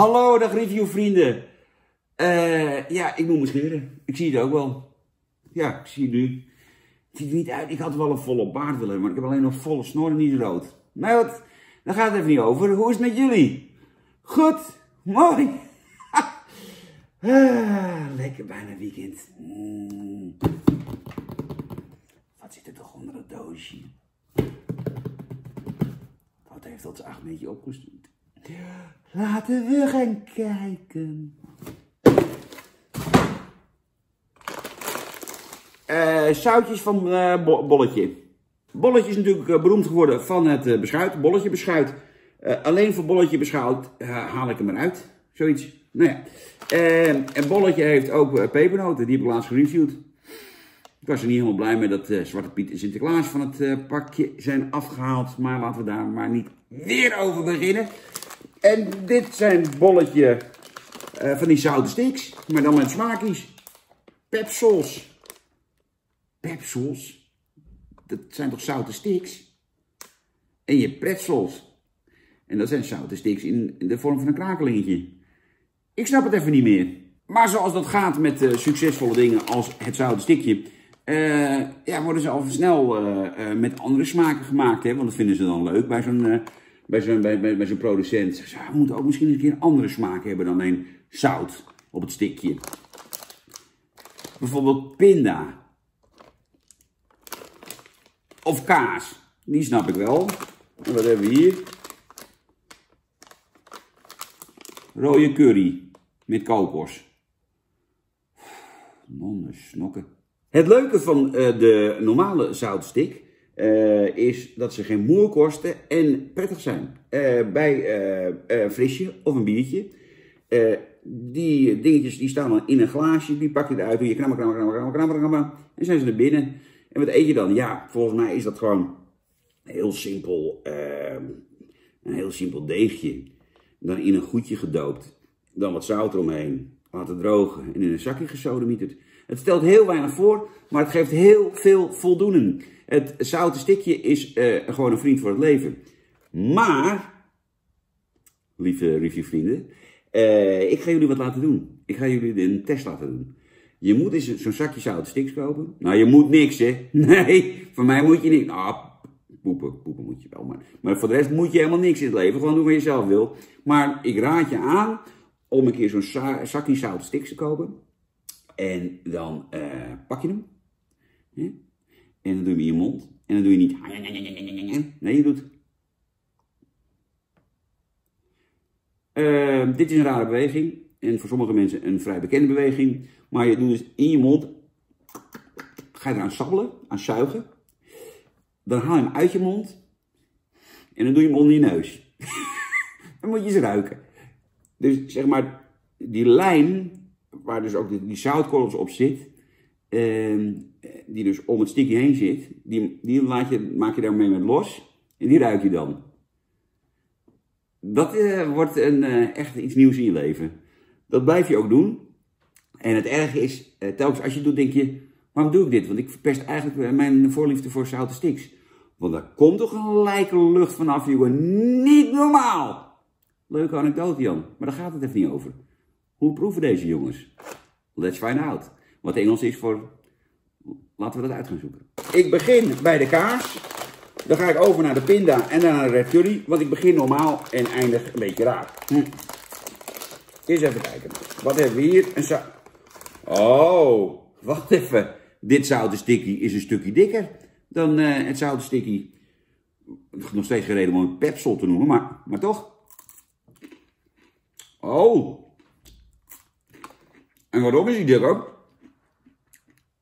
Hallo, dag reviewvrienden. Ja, ik moet me scheren. Ik zie het ook wel. Ja, ik zie het nu. Het ziet er niet uit. Ik had wel een volle baard willen hebben, maar ik heb alleen nog volle snor en niet rood. Maar wat, daar gaat het even niet over. Hoe is het met jullie? Goed, mooi. Lekker bijna weekend. Wat zit er toch onder het doosje? Wat heeft dat zijn 8 meter opgestuurd? Laten we gaan kijken. Zoutjes van Bolletje. Bolletje is natuurlijk beroemd geworden van het beschuit. Bolletje beschuit. Alleen voor Bolletje beschuit haal ik hem eruit. Zoiets. Nou ja. En Bolletje heeft ook pepernoten. Die heb ik laatst gereviewd. Ik was er niet helemaal blij mee dat Zwarte Piet en Sinterklaas van het pakje zijn afgehaald. Maar laten we daar maar niet weer over beginnen. En dit zijn Bolletje van die zouten sticks. Maar dan met smaakjes. Pepsels. Pretzels, dat zijn toch zoute sticks? En je pretzels. En dat zijn zoute sticks in de vorm van een krakelingetje. Ik snap het even niet meer. Maar zoals dat gaat met succesvolle dingen als het zoute stikje, ja, worden ze al snel met andere smaken gemaakt. Hè? Want dat vinden ze dan leuk bij zo'n bij zo'n producent. Ze moeten ook misschien een keer een andere smaak hebben dan alleen zout op het stikje. Bijvoorbeeld pinda. Of kaas, die snap ik wel. En wat hebben we hier? Rode curry met kokos. Mannen snokken. Het leuke van de normale zoutstick is dat ze geen moer kosten en prettig zijn. Bij een frisje of een biertje. Die dingetjes die staan dan in een glaasje, die pak je eruit, doe je knammer, en zijn ze naar binnen. En wat eet je dan? Ja, volgens mij is dat gewoon heel simpel, een heel simpel deegje. Dan in een goedje gedoopt. Dan wat zout eromheen. Laten drogen. En in een zakje gesodemieterd. Het stelt heel weinig voor, maar het geeft heel veel voldoening. Het zoute stikje is gewoon een vriend voor het leven. Maar, lieve reviewvrienden, ik ga jullie wat laten doen. Ik ga jullie een test laten doen. Je moet eens zo'n zakje zoute sticks kopen. Nou, je moet niks, hè. Nee, voor mij moet je niks. Nou, poepen moet je wel. Maar voor de rest moet je helemaal niks in het leven. Gewoon doen wat je zelf wil. Maar ik raad je aan om een keer zo'n zakje zoute sticks te kopen. En dan pak je hem. Ja? En dan doe je hem in je mond. En dan doe je niet... Nee, je doet... dit is een rare beweging. En voor sommige mensen een vrij bekende beweging. Maar je doet dus in je mond. Ga je eraan sabbelen, aan zuigen. Dan haal je hem uit je mond. En dan doe je hem onder je neus. Dan moet je ze ruiken. Dus zeg maar, die lijn, waar dus ook die zoutkorrels op zit. Die dus om het stikje heen zit. Die maak je daarmee met los. En die ruik je dan. Dat wordt echt iets nieuws in je leven. Dat blijf je ook doen. En het erge is, telkens als je het doet, denk je, waarom doe ik dit? Want ik verpest eigenlijk mijn voorliefde voor zoute sticks. Want daar komt toch gelijk lucht vanaf, jongen. Niet normaal! Leuke anekdote, Jan. Maar daar gaat het even niet over. Hoe proeven deze jongens? Let's find out. Wat Engels is voor... Laten we dat uit gaan zoeken. Ik begin bij de kaas. Dan ga ik over naar de pinda en dan naar de red curry. Want ik begin normaal en eindig een beetje raar. Eerst even kijken. Wat hebben we hier? Een zout... Oh, wacht even. Dit zoute stikkie is een stukje dikker dan het zoute stikkie. Nog steeds geen reden om een pepsel te noemen, maar toch. Oh. En waarom is die dikker?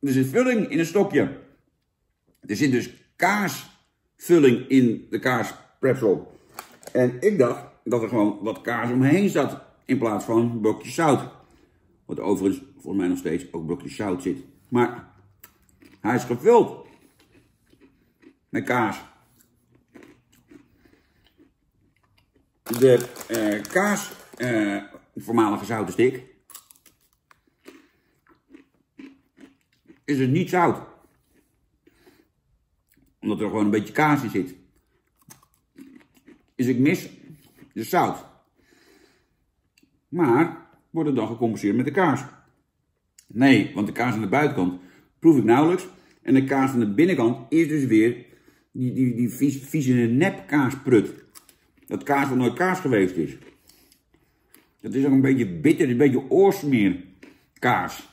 Er zit vulling in een stokje. Er zit dus kaasvulling in de kaaspepsel. En ik dacht dat er gewoon wat kaas omheen zat in plaats van een blokje zout. Wat overigens volgens mij nog steeds ook blokjes zout zit. Maar hij is gevuld met kaas. De kaas, voormalige zouten stick, is dus niet zout. Omdat er gewoon een beetje kaas in zit. Dus ik mis de zout. maar worden dan gecompenseerd met de kaas. Nee, want de kaas aan de buitenkant proef ik nauwelijks. En de kaas aan de binnenkant is dus weer die vieze nepkaasprut. Dat kaas wat nooit kaas geweest is. Dat is ook een beetje bitter, een beetje oorsmeerkaas.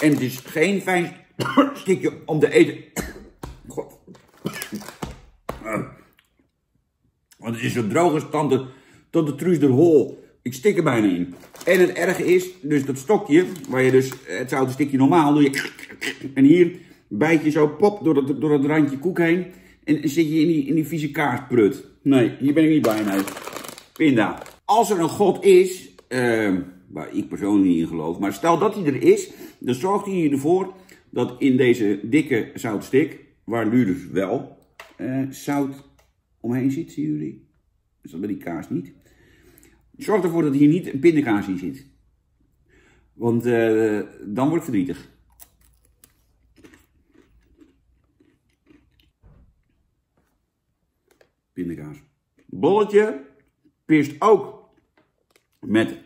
En het is geen fijn stukje om te eten. God. Want het is zo droog als tante Truus de Hol. Ik stik er bijna in. En het erge is, dus dat stokje, waar je dus het zoute stikje normaal doe je. En hier bijt je zo pop door dat randje koek heen. En zit je in die vieze kaasprut. Nee, hier ben ik niet blij mee. Pinda. Als er een god is, waar ik persoonlijk niet in geloof, maar stel dat hij er is, dan zorgt hij ervoor dat in deze dikke zoutstik, waar nu dus wel zout omheen zit, zien jullie? Dus dat bij die kaas niet. Zorg ervoor dat hier niet een pindakaas in zit. Want dan word ik verdrietig. Pindakaas. Bolletje pist ook met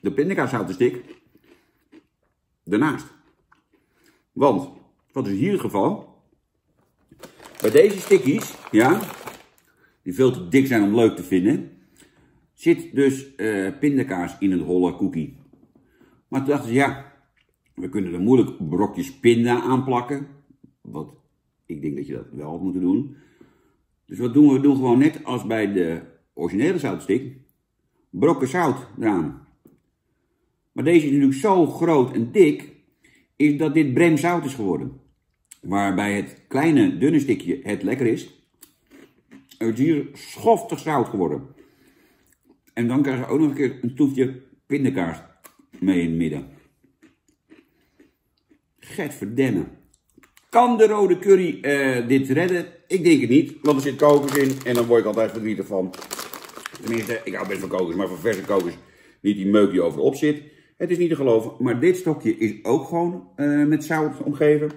de pindakaaszoutenstik daarnaast. Want, wat is hier het geval? Bij deze stikkies, ja, die veel te dik zijn om leuk te vinden, zit dus pindakaas in het holle koekie. Maar toen dachten ze, ja, we kunnen er moeilijk brokjes pinda aan plakken. Wat ik denk dat je dat wel had moeten doen. Dus wat doen we? We doen gewoon net als bij de originele zoutstick, brokken zout eraan. Maar deze is natuurlijk zo groot en dik, is dat dit bremzout is geworden. Waarbij het kleine, dunne stikje het lekker is. Het is hier schoftig zout geworden. En dan krijg je ook nog een keer een toefje pindakaas mee in het midden. Getverdemme. Kan de rode curry dit redden? Ik denk het niet, want er zit kokos in en dan word ik altijd verdrietig van. Tenminste, ik hou best van kokos, maar van verse kokos niet die meuk die overop zit. Het is niet te geloven, maar dit stokje is ook gewoon met zout omgeven.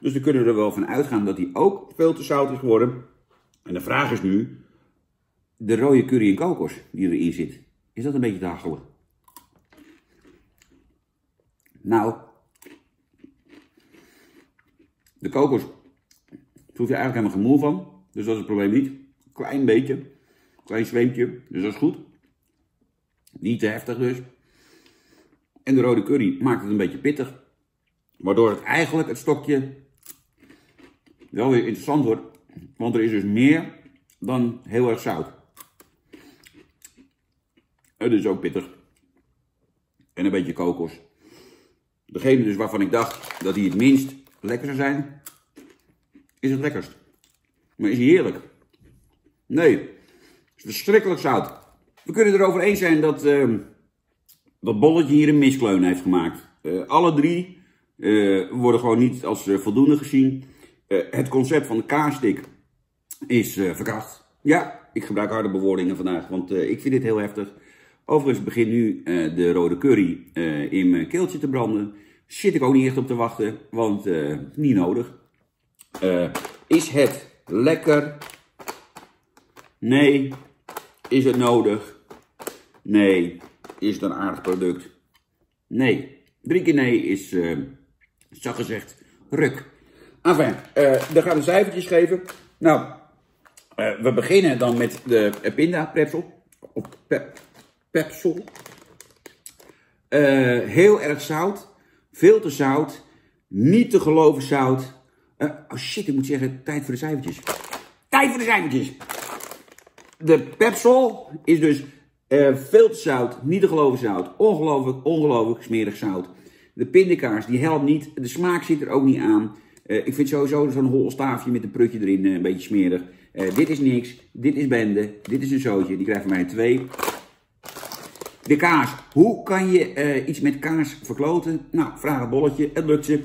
Dus dan kunnen we er wel van uitgaan dat die ook veel te zout is geworden. En de vraag is nu, de rode curry en kokos die erin zit, is dat een beetje te hachelen? Nou, de kokos, daar hoef je eigenlijk helemaal geen moe van, dus dat is het probleem niet. Klein beetje, klein zweempje, dus dat is goed. Niet te heftig dus. En de rode curry maakt het een beetje pittig, waardoor het eigenlijk het stokje wel weer interessant wordt, want er is dus meer dan heel erg zout. Het is ook pittig. En een beetje kokos. Degene dus waarvan ik dacht dat hij het minst lekker zou zijn, is het lekkerst. Maar is hij heerlijk? Nee. Het is verschrikkelijk zout. We kunnen erover eens zijn dat Bolletje hier een miskleun heeft gemaakt. Alle drie worden gewoon niet als voldoende gezien. Het concept van de kaasstick is verkracht. Ja, ik gebruik harde bewoordingen vandaag, want ik vind dit heel heftig. Overigens begint nu de rode curry in mijn keeltje te branden. Zit ik ook niet echt op te wachten, want niet nodig. Is het lekker? Nee. Is het nodig? Nee. Is het een aardig product? Nee. 3 keer nee is, zacht gezegd, ruk. Enfin, dan gaan we cijfertjes geven. Nou, we beginnen dan met de pinda pretzel. Of pepsel. Heel erg zout. Veel te zout. Niet te geloven zout. Oh shit, ik moet zeggen, tijd voor de cijfertjes. Tijd voor de cijfertjes! De pepsel is dus veel te zout. Niet te geloven zout. Ongelooflijk smerig zout. De pindakaas, die helpt niet. De smaak zit er ook niet aan. Ik vind sowieso zo'n hol staafje met een prutje erin een beetje smerig. Dit is niks. Dit is bende. Dit is een zootje. Die krijgt van mij een 2. De kaas. Hoe kan je iets met kaas verkloten? Nou, vraag het Bolletje. Het lukt ze.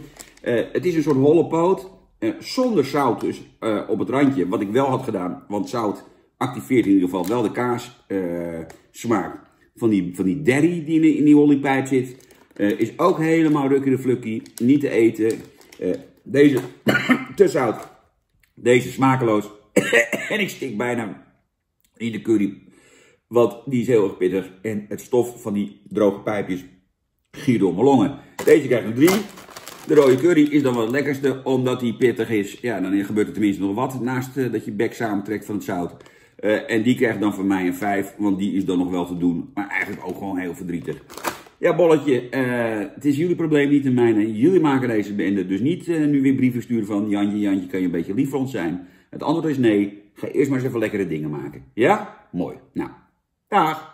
Het is een soort holle poot. Zonder zout dus op het randje. Wat ik wel had gedaan. Want zout activeert in ieder geval wel de kaassmaak. Van die derrie die in die hollypijp zit. Is ook helemaal ruk in de flukkie. Niet te eten. Deze te zout. Deze smakeloos. En ik stik bijna in de curry. want die is heel erg pittig en het stof van die droge pijpjes giert door mijn longen. Deze krijgt er 3. De rode curry is dan wel het lekkerste, omdat die pittig is. Ja, dan gebeurt er tenminste nog wat, naast dat je bek samentrekt van het zout. En die krijgt dan van mij een 5, want die is dan nog wel te doen, maar eigenlijk ook gewoon heel verdrietig. Ja, bolletje, het is jullie probleem, niet de mijne. Jullie maken deze bende, dus niet nu weer brieven sturen van Jantje, Jantje, kan je een beetje lief voor ons zijn? Het antwoord is nee, ga eerst maar eens even lekkere dingen maken. Ja? Mooi. Nou, dag!